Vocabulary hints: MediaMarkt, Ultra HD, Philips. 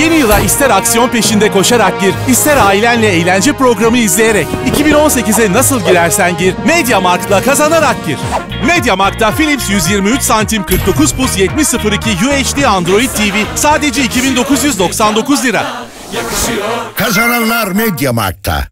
Yeni yıla ister aksiyon peşinde koşarak gir, ister ailenle eğlence programı izleyerek 2018'e nasıl girersen gir, MediaMarkt'la kazanarak gir. MediaMarkt'ta Philips 123 santim 49 pus 7002 UHD Android TV sadece 2.999 lira. Kazananlar MediaMarkt'ta.